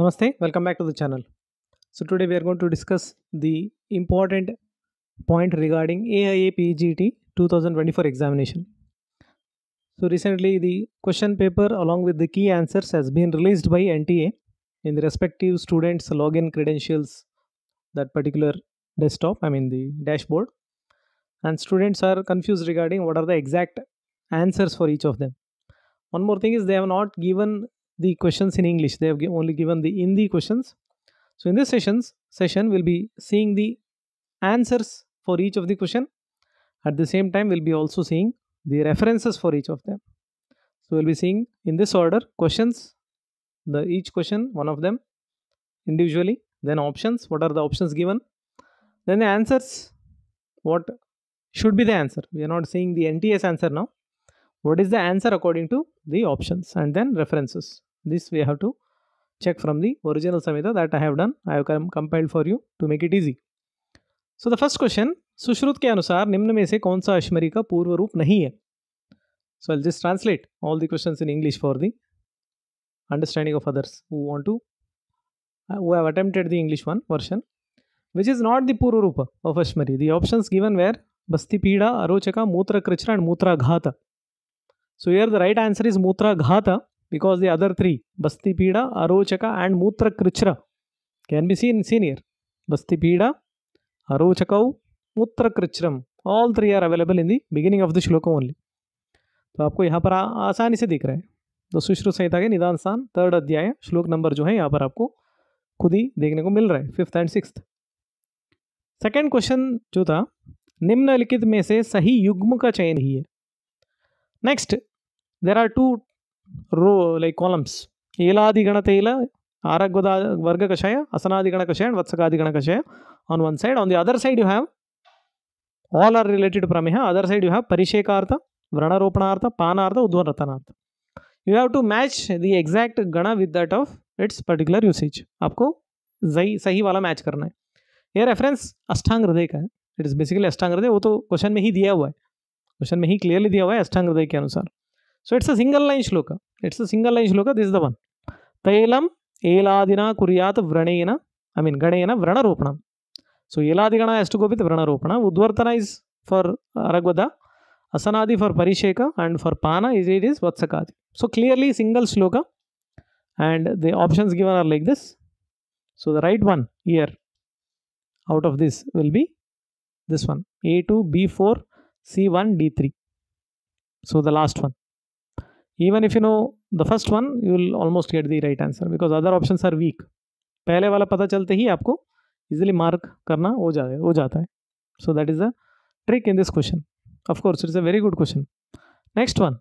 Namaste, welcome back to the channel. So today we are going to discuss the important point regarding AIAPGT 2024 examination. So recently the question paper along with the key answers has been released by NTA in the respective students' login credentials, that particular desktop, I mean the dashboard. And students are confused regarding what are the exact answers for each of them. One more thing is they have not given the questions in English, they have only given the Hindi questions. So in this session we'll be seeing the answers for each of the question. At the same time we'll be also seeing the references for each of them. So we'll be seeing in this order questions, each question one of them individually, then options, what are the options given, then the answers, what should be the answer. We are not seeing the NTA's answer now. What is the answer according to the options, and then references. This we have to check from the original Samhita that I have done. I have compiled for you to make it easy. So the first question, Sushruta के अनुसार निम्न में से कौन सा अश्मरी का पूर्व रूप नहीं है? So I'll just translate all the questions in English for the understanding of others who have attempted the English one version. Which is not the पूर्व रूप of अश्मरी? The options given were बस्ति पीड़ा, अरोचका, मूत्रकृच्र and मूत्राघात. So here the right answer is Mutraghata, because the other three, Basti Pida, Arochaka and Mutrakritra, can be seen here. Basti Pida, Arochakau, Mutrakritram, all three are available in the beginning of the shloka only. So आपको यहाँ पर आसानी से दिख रहा है. तो सुश्रुत संहिता के निदान स्थान third अध्याय श्लोक नंबर जो है यहाँ पर आपको खुद ही देखने को मिल रहा है, 5th and 6th. Second question जो था, निम्नलिखित में से सही युग्म का चयन ही है. Next, there are two row like columns. Eladigana Tela, Aragvada Varga Kashaya, Asanadigana Kashaya, and Vatsakadigana Kashaya on one side. On the other side, you have all are related to Pramiha. Other side, you have Parishekartha, Vranaropanartha, Panartha, Udvaratanartha. You have to match the exact Gana with that of its particular usage. Aapko sahi wala match karna hai. Here reference Ashtanga Hridaya ka hai. It is basically Ashtanga Hridaya. वो तो question में ही दिया हुआ है. Question में ही clearly दिया हुआ है अष्टांग हृदय के अनुसार. So it's a single line shloka, it's a single line shloka, this is the one. तैलम एलादिना कुर्यात व्रणेन, आई मीन गणेन व्रणरोपणम. So Eladigana has to go with व्रणरोपण. उद्वर्तना is for Aragvadha, Asanadi for परिशेक, and for pana is it is Vatsakadi. So clearly single shloka and the options given are like this. So the right one here out of this will be this one, A2, B4, C1, D3. So the last one. Even if you know the first one, you will almost get the right answer because other options are weak. पहले वाला पता चलते ही आपको easily mark करना हो जाता है. So that is the trick in this question. Of course, it's a very good question. Next one.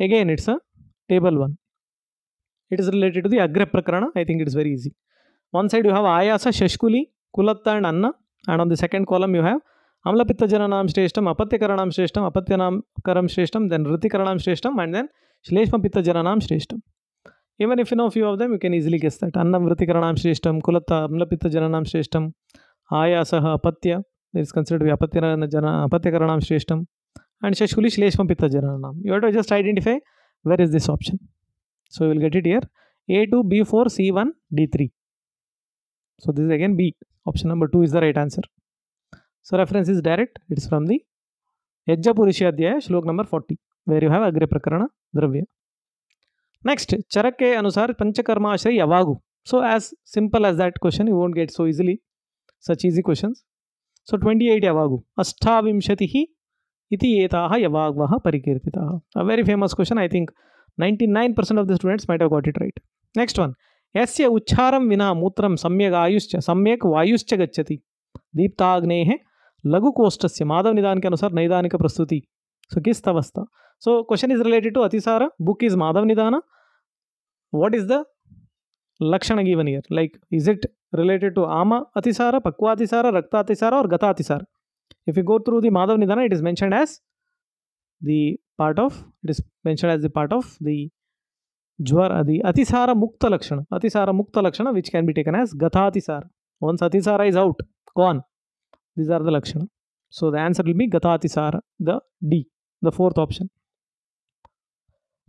Again, it's a table one. It is related to the Agra Prakarana. I think it is very easy. One side you have Ayasa, Shashkuli, Kulatta and Anna. And on the second column you have Amla Pitta Jananam Shreshtam, Apatyakaranam Shreshtam, Apatyanam Karam Shreshtam, then Ritikaranam Shreshtam, and then Shleshma Pitta Jananam Shreshtam. Even if you know a few of them, you can easily guess that. Annam Ritikaranam Shreshtam, Kulatta, Amla Pitta Jananam Shreshtam, Ayasaha Apatya, it is considered to be Apatyakaranam Shreshtam, and Shashkuli Shleshma Pitta Jananam. You have to just identify where is this option. So you will get it here. A2, B4, C1, D3. So this is again B. Option number 2 is the right answer. So reference is direct, it is from the Yajja Purusha Adhyaya, Shlok number 40, where you have Agre Prakarana Dravya. Next, Charake Anusar Panchakarma Ashray Yavagu. So as simple as that question, you won't get so easily, such easy questions. So 28 Yavagu. Ashtavimshatihi iti etaha yavagvaha parikirtitaha. A very famous question, I think 99% of the students might have got it right. Next one. Yasya Ucharam Vina Mutram Samyak Ayuscha, Samyak Vayuscha Gacchati, Deeptagnehe. लघु कोष्टस्य माधव निदान के अनुसार नैदानिक प्रस्तुति. So किस अवस्था? So question is related to atisara. Book is Madhava Nidana. What is the lakshana given here? Like is it related to ama atisara, pakva atisara, raktatisara और gatatisara? If you go through the Madhava Nidana, it is mentioned as the part of the jwara, the atisara मुक्त लक्षण, which can be taken as gatatisara. Once atisara is out, gone, these are the lakshana. So the answer will be gatatisara, the D, the fourth option.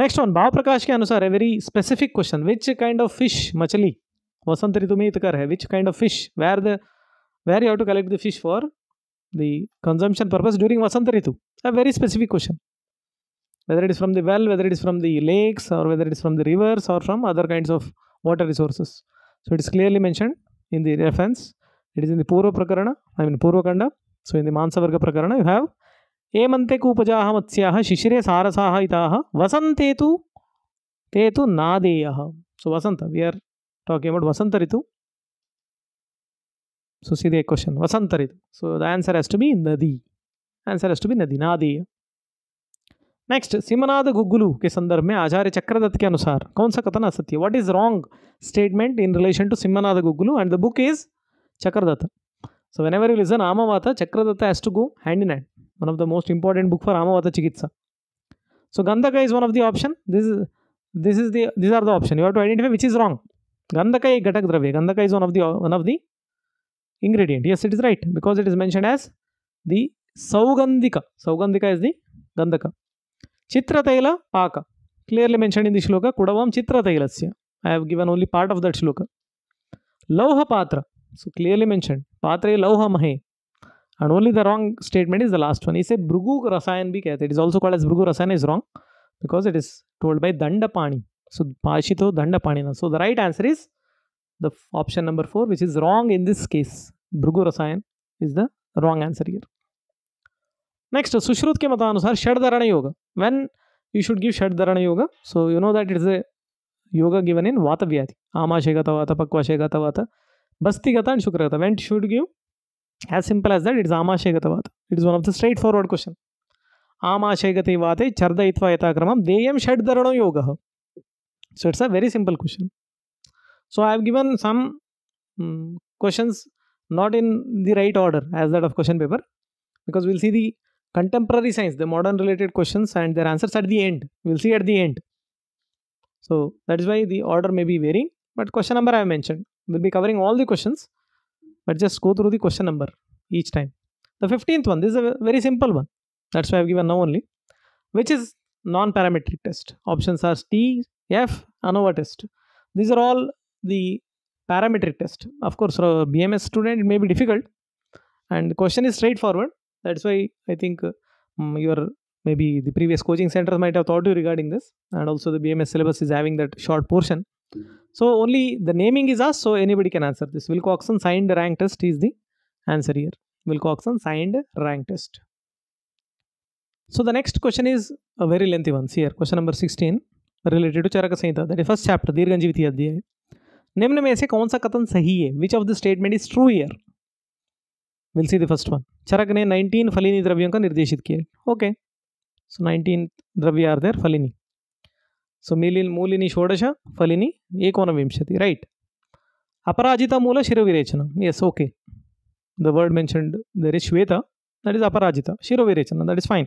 Next one, Bhav Prakash ke anusar, a very specific question. Which kind of fish, machali, Vasant Ritu mein it kar hai. Which kind of fish? Where you have to collect the fish for the consumption purpose during Vasant Ritu? A very specific question. Whether it is from the well, whether it is from the lakes, or whether it is from the rivers, or from other kinds of water resources. So it is clearly mentioned in the reference. It is in the Purva Prakarana, I mean Purva Kanda. So in the Mansavarga Prakarana, you have Emante Kupajaha Matsyaha Shishire Sarasaha Itaha Vasante tu Tetu Nadeyaha. So Vasanta, we are talking about Vasanta Ritu. So see the question, Vasanta Ritu. So the answer has to be Nadi. Answer has to be Nadi, Nadeya. Next Simhanada Guggulu के संदर्भ में आचार्य चक्रदत्त के अनुसार कौन सा कथन असत्य? What is wrong statement in relation to Simhanada Guggulu and the book is Chakradatta. So whenever you listen Amavata, Chakradatta has to go hand in hand. One of the most important book for Amavata chikitsa. So गंधक is one of the option. This are the option. You have to identify which is wrong. गंधक एक घटक द्रव्य. गंधक is one of the ingredient. Yes, it is right because it is mentioned as the Saugandhika. Saugandhika is the Gandhak. Chitrataila Paka. Clearly mentioned in the shloka. Kudavam Chitratailasya. I have given only part of that shloka. Lauha Patra. So clearly mentioned. Patre Lauha Mahe. And only the wrong statement is the last one. He said Bhrugu Rasayan bhi kehte. It is also called as Bhrugu Rasayan is wrong. Because it is told by Dandapani. So Pashito Dandapanina. So the right answer is the option number 4, which is wrong in this case. Bhrugu Rasayan is the wrong answer here. Next, Sushrut ke mataanusar Shadharana Yoga. When you should give Shadharana Yoga, so you know that it is a yoga given in Vata Vyati. Amashegata Vata, Pakvashegata Vata, Bastigata and Shukragata. When should give? As simple as that, it is Amashegata Vata. It is one of the straightforward question. Amashegati Vate, Charda Itva Yatagramam, Deyam Shadharana Yoga. So it's a very simple question. So I have given some questions not in the right order as that of question paper, because we will see the contemporary science, the modern related questions and their answers at the end. We will see at the end. So that is why the order may be varying. But question number I have mentioned. We will be covering all the questions. But just go through the question number each time. The 15th one. This is a very simple one. That's why I have given now only. Which is non-parametric test. Options are T, F, ANOVA test. These are all the parametric test. Of course, for a BMS student it may be difficult. And the question is straightforward. That's why I think maybe the previous coaching centers might have taught you regarding this, and also the BMS syllabus is having that short portion. So only the naming is asked, so anybody can answer this. Wilcoxon signed rank test is the answer here. Wilcoxon signed rank test. So the next question is a very lengthy one. See here, question number 16 related to Caraka Samhita, that is first chapter, Dirganjiviti Adhyay. Nimna mein se kaun sa katan sahi hai? Which of the statement is true here? We'll see the first one. Charak ने 19 फलिनी द्रव्यों का निर्देशित किया. Okay. So 19 द्रव्य are there, फलिनी. So मूलिनी षोडश फलिनी एकोनविंशति. Right. अपराजिता मूल शिरोविरेचना. Yes, okay. The word mentioned there is Shweta. That is Aparajita. शिरोविरेचना. That is fine.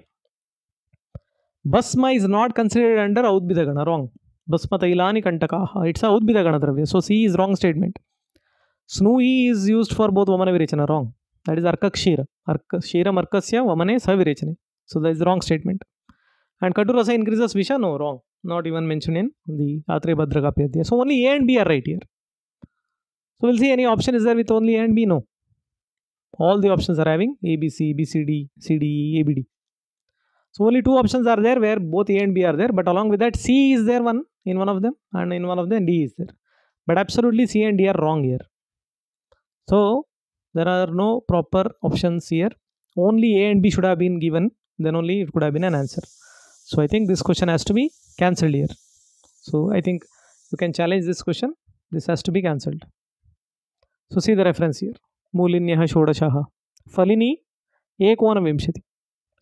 Basma is not considered under औद्भिदगण. Wrong. Basma तैलानि कंटकाः. It's a औद्भिदगण द्रव्य. So C is wrong statement. Snui is used for both vamana virechana. Wrong. That is Arkakshira. Shira Markasya Vamane Savirechane. So that is the wrong statement. And Katurasa increases Visha? No, wrong. Not even mentioned in the Atre Bhadragapyadhyaya. So only A and B are right here. So we'll see any option is there with only A and B? No. All the options are having A, B, C, B, C, D, C, D, E, A, B, D. So only two options are there where both A and B are there. But along with that, C is there one in one of them, and in one of them D is there. But absolutely C and D are wrong here. So there are no proper options here. Only A and B should have been given. Then only it could have been an answer. So I think this question has to be cancelled here. So I think you can challenge this question. This has to be cancelled. So see the reference here. Mulinyaha Shodashaha. Falini Ekonavimshati.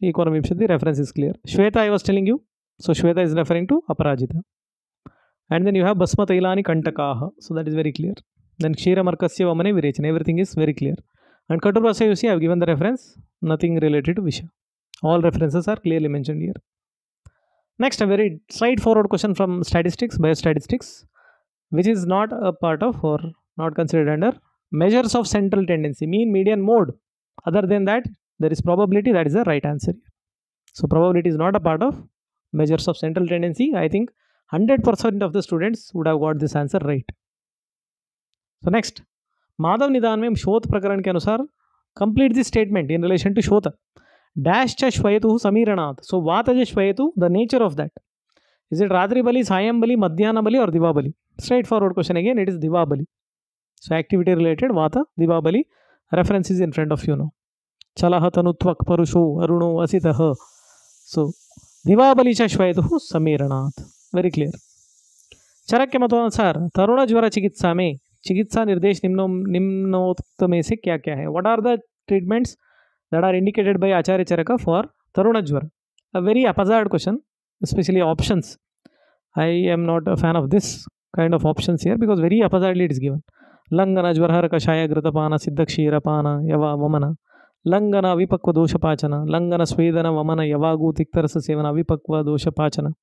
Ekonavimshati reference is clear. Shweta I was telling you. So Shweta is referring to Aparajita. And then you have Basma Tailani Kantakaha. So that is very clear. Then Kshira Markasya Vamane Virechana. Everything is very clear. And Katurasa, you see, I have given the reference. Nothing related to Visha. All references are clearly mentioned here. Next, a very straightforward question from statistics, biostatistics, which is not a part of or not considered under measures of central tendency, mean, median, mode. Other than that, there is probability. That is the right answer. So probability is not a part of measures of central tendency. I think 100% of the students would have got this answer right. So next Madhava Nidana में शोध प्रकरण के अनुसार complete this statement in relation to shotha dash च श्वेतु समीरणात् so वात च श्वेतु the nature of that is it रात्रि बलि सायं बलि मध्याह्न बलि और दिवा बलि straightforward question again it is diva bali so activity related vata diva bali reference is in front of you know चलह तनुत्वक परुषो अरुणो असितः सो दिवा बलि च श्वेतु समीरणात् वेरी क्लियर चरक के मतानुसार तरुण ज्वर चिकित्सा में चिकित्सा निर्देश निम्नोक्त में से क्या क्या है what are the treatments that are indicated by Acharya Charaka for Taruna Jwara. A very haphazard question, especially options. I am not a fan of this kind of options here because very haphazardly it is given. Langana Jwara Kashaya Gratapana Siddha Kshira Pana Yava Vamana Langana Vipakva Dosha Pachana Langana Swedana Vamana Yavagu Tiktarasa Sevana Vipakva Dosha Pachana.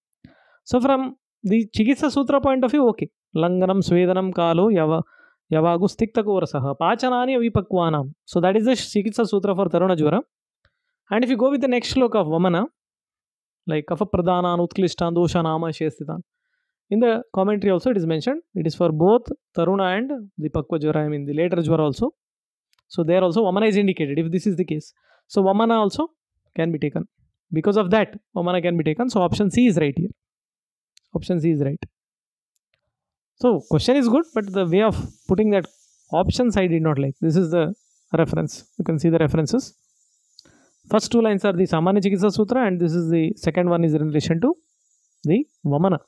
So from the Chikitsa Sutra point of view, okay. Langanam Swedanam Kalo Yava यवागुस्तिक्तकोरसः पाचनानि अविपक्वानां so that is the chikitsa sutra for tarunajwara and if you go with the next shloka of vamana like kapha प्रधानान् उत्क्लिष्टान् दोषानां शेषितान् in the commentary also it is mentioned it is for both taruna and the pakva jwara I mean the later jwara also so there also vamana is indicated if this is the case so vamana also can be taken because of that vamana can be taken so option C is right here option C is right. So question is good, but the way of putting that options I did not like. This is the reference. You can see the references. First two lines are the Samanya Chikitsa Sutra, and this is the second one is in relation to the Vamana.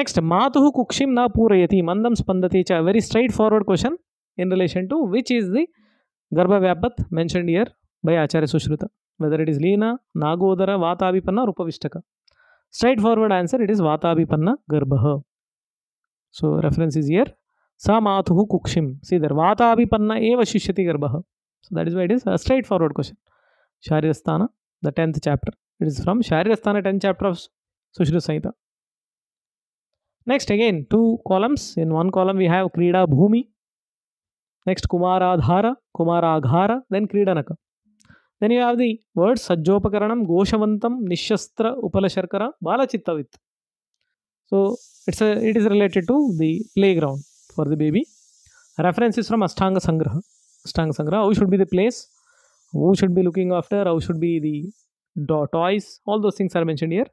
Next, Matuhu Kukshim na Purayati Mandam Spandati Cha. Very straightforward question in relation to which is the Garbha Vyapat mentioned here by Acharya Sushruta. Whether it is Leena, Nagodara, Vata Abipanna, Rupavishtaka. Straightforward answer. It is Vata Abipanna Garbha. So reference is here samatuhu kukshim see there vata abipanna eva shishyati garbah so that is why it is a straightforward question sharirasthana the 10th chapter it is from sharirasthana 10th chapter of Sushruta Samhita. Next again two columns in one column we have krida bhumi next kumaradhara kumaraghara then kridanaka then you have the words sajjopakaranam goshavantam nishastra upalasharkara balachittavit so it is related to the playground for the baby. Reference is from Astanga Sangraha. Astanga Sangraha, how should be the place, who should be looking after, how should be the toys, all those things are mentioned here.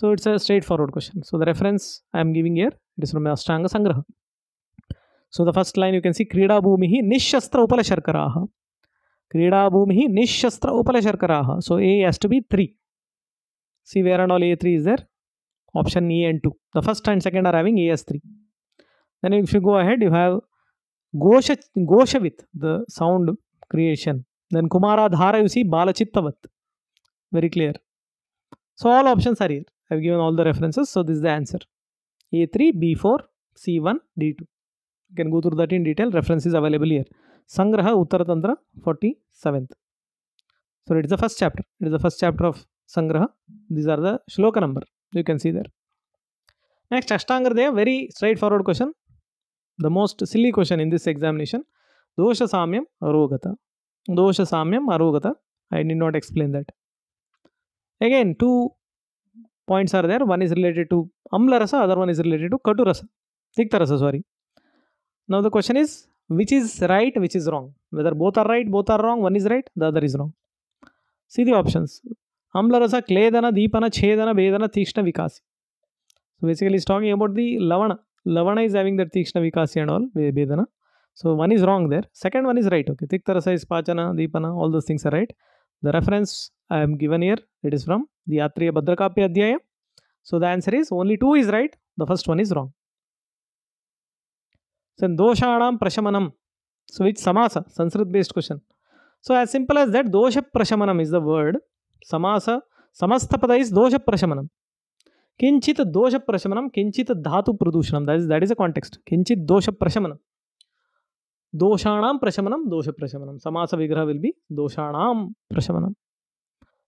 So it's a straightforward question. So the reference I am giving here, it is from Astanga Sangraha. So the first line you can see, Krida Bhumihi Nishastra Upalasharkaraha. Krida Bhumihi Nishastra Upalasharkaraha. So A has to be 3. See where and all A3 is there. Option E and 2. The first and second are having A as 3. Then if you go ahead, you have Goshavit, the sound creation. Then Kumaradhara, you see Balachittavat. Very clear. So all options are here. I have given all the references. So this is the answer. A3, B4, C1, D2. You can go through that in detail. References available here. Sangraha Uttaratantra 47th. So it is the first chapter. It is the first chapter of Sangraha. These are the shloka number. You can see there. Next, Ashtanga Hridaya, very straightforward question. The most silly question in this examination. Dosha Samyam Arogata. Dosha Samyam Arogata. I need not explain that. Again, two points are there. One is related to Amla Rasa, other one is related to Katu Rasa. Tikta Rasa, sorry. Now the question is, which is right, which is wrong? Whether both are right, both are wrong, one is right, the other is wrong. See the options. Amla Rasa, Kledana, Deepana, Chedana, Vedana, Tikshna, Vikasi. So basically it's talking about the Lavana. Lavana is having that Tikshna, Vikasi and all, Vedana. So one is wrong there. Second one is right. Okay. Tikta Rasa is Pachana, Deepana, all those things are right. The reference I am given here, it is from the Atriya Bhadrakapya Adhyaya. So the answer is only 2 is right. The first one is wrong. So Doshanam Prashamanam. So which Samasa? Sanskrit based question. So as simple as that, Dosha Prashamanam is the word. Samasa, Samastapada is dosha prashamanam. Kinchit dosha prashamanam, kinchit dhatu pradushanam. That is a context. Kinchit dosha prashamanam. Doshanam prashamanam, dosha prashamanam. Samasa vigraha will be doshanam prashamanam.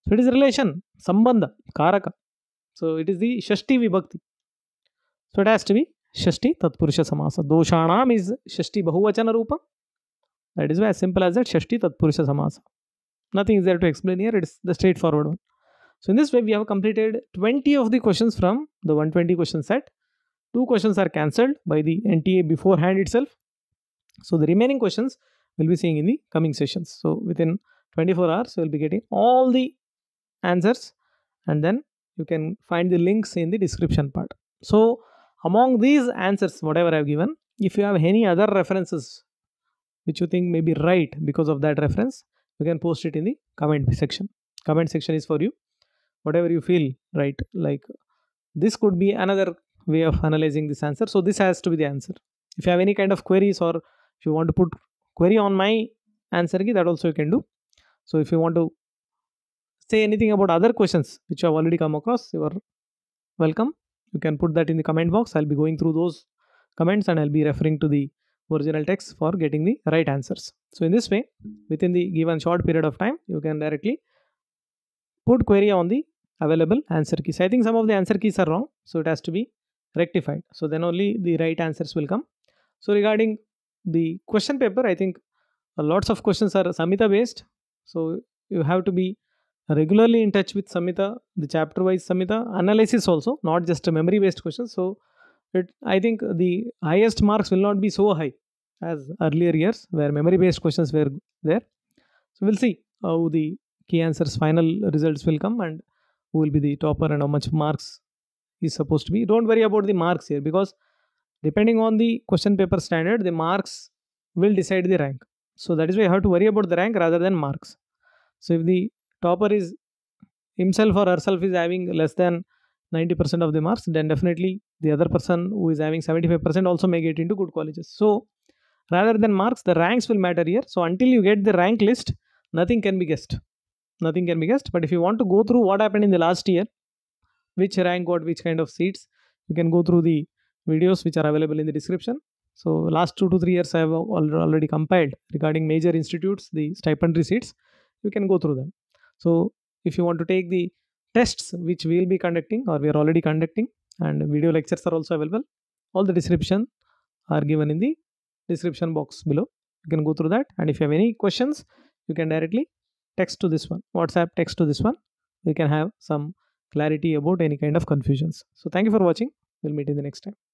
So it is relation, sambandha, karaka. So it is the shashti vibhakti. So it has to be shashti tatpurusha samasa. Doshanam is shashti bahuvachana rupa. That is why as simple as that, shashti tatpurusha samasa. Nothing is there to explain here. It's the straightforward one. So in this way, we have completed 20 of the questions from the 120 question set. 2 questions are cancelled by the NTA beforehand itself. So the remaining questions we'll be seeing in the coming sessions. So within 24 hours, we'll be getting all the answers, and then you can find the links in the description part. So among these answers, whatever I've given, if you have any other references which you think may be right because of that reference, you can post it in the comment section. Comment section is for you. Whatever you feel right, like this could be another way of analyzing this answer, so this has to be the answer. If you have any kind of queries, or if you want to put query on my answer key, that also you can do. So if you want to say anything about other questions which you have already come across, you are welcome. You can put that in the comment box. I'll be going through those comments and I'll be referring to the original text for getting the right answers. So in this way, within the given short period of time, you can directly put query on the available answer keys. I think some of the answer keys are wrong, so it has to be rectified. So then only the right answers will come. So regarding the question paper, I think lots of questions are Samhita based. So you have to be regularly in touch with Samhita, the chapter wise Samhita analysis also, not just a memory based question. So I think the highest marks will not be so high as earlier years where memory based questions were there. So we'll see how the key answers final results will come and who will be the topper and how much marks is supposed to be. Don't worry about the marks here, because depending on the question paper standard, the marks will decide the rank. So that is why you have to worry about the rank rather than marks. So if the topper is himself or herself is having less than 90% of the marks, then definitely the other person who is having 75% also may get into good colleges. So rather than marks, the ranks will matter here. So until you get the rank list, nothing can be guessed. Nothing can be guessed. But if you want to go through what happened in the last year, which rank got which kind of seats, you can go through the videos which are available in the description. So last 2 to 3 years I have already compiled regarding major institutes, the stipendary seats. You can go through them. So if you want to take the tests which we will be conducting or we are already conducting, and video lectures are also available, all the description are given in the description box below. You can go through that, and if you have any questions, you can directly text to this one, WhatsApp text to this one. We can have some clarity about any kind of confusions. So thank you for watching. We'll meet in the next time.